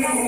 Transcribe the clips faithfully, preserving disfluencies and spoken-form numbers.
Let's go.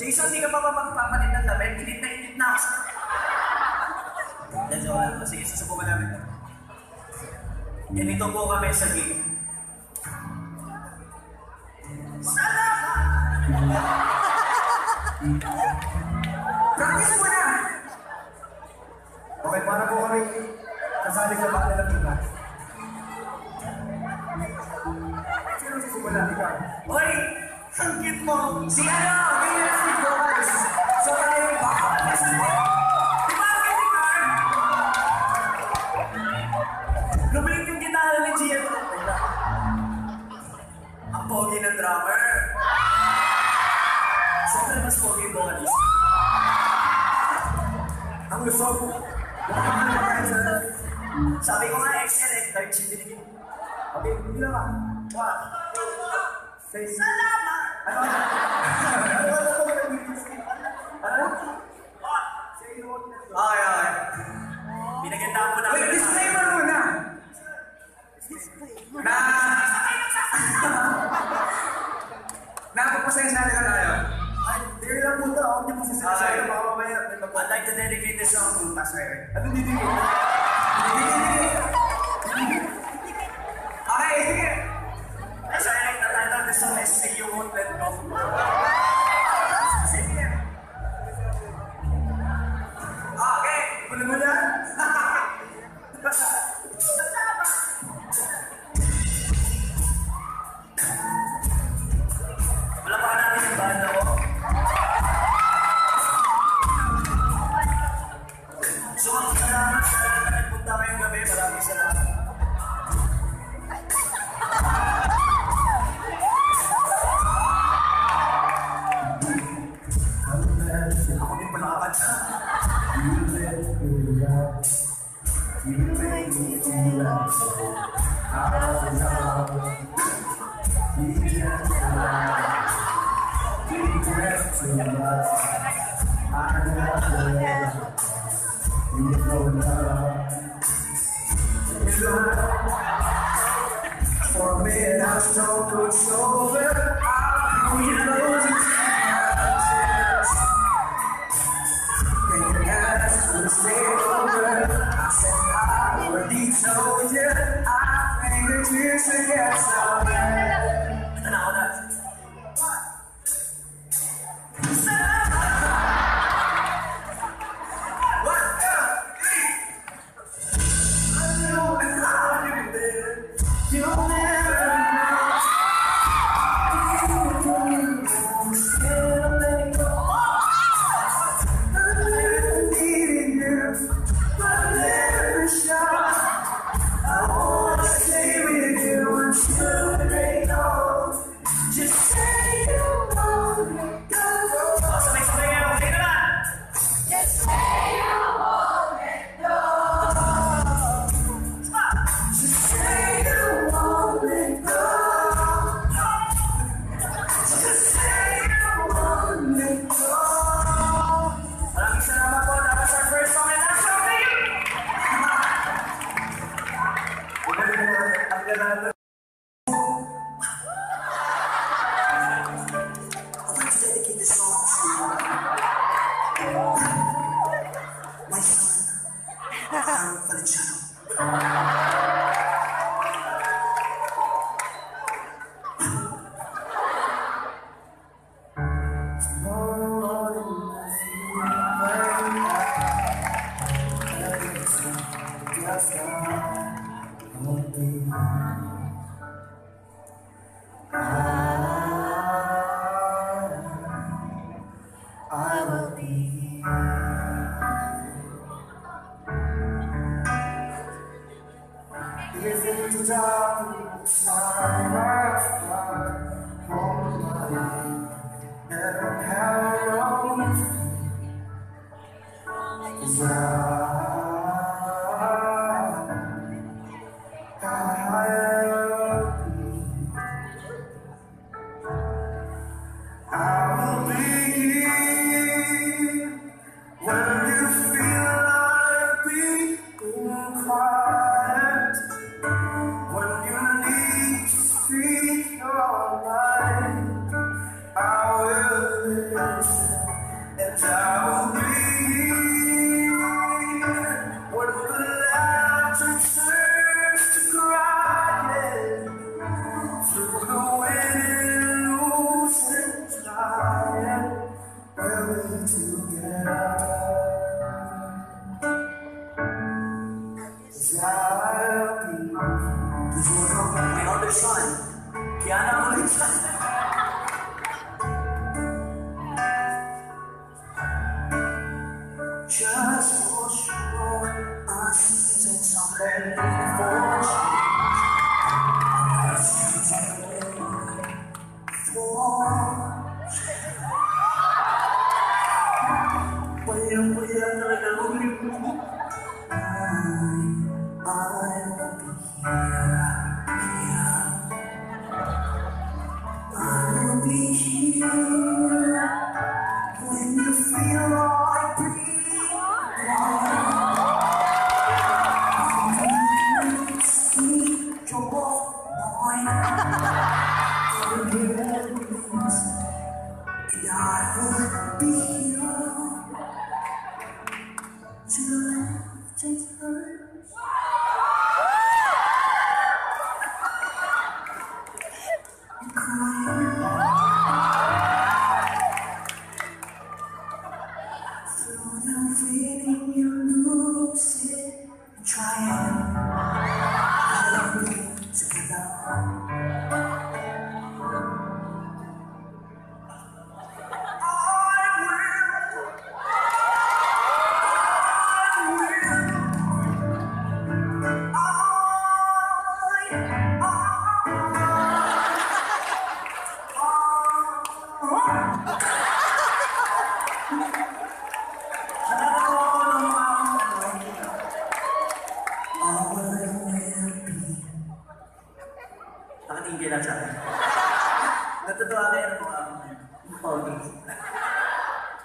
Jason, hindi ka pa ba magpapalit ng lamin? Init na init na ako. That's all. Sige, sasubukan namin. Ganito po kami sa game. Salak! Practice mo na! Okay, para po kami kasali sa bakit ng iba. Sino sasubukan namin ka? Hoy! Ang cute mo! Si ano! Pogi ng drummer. Siyempre, mas pogi yung vocalist. Ang gusto ko. Sabi ko nga, excellent. Dahil siya binigyan. Okay, hindi lang ba? One, two, three. Salamat! Ano ba? Ano? Okay, okay. Binagandaan mo na. Wait, disclaimer mo na! Na! Napapasensya na tayo. Dito lang po ito. Hindi po sasensya. Baka mamaya. I'd like to dedicate this song to Pastor Eric. Anong didikit? Didikit! Okay, sige! Pastor Eric, the title of this song is See You Won't Let Go. Sige! Okay! Mula-mula! For me, that's no good solver. I'll be losing my chance. Thinking stay over. I said I already told you. I think your tears are yes, I'll be. And I'll not. One, two, three. Just what you want, I see that somebody for you. I see that waiting for. When you're with you, I, I will be here, here. I will be here when you feel like breathing. I will be here to left and hurt. And cry through the feeling you lose it and try and love me together. Nakatindi lang siya. Natutuwa kayo ng mga pogies.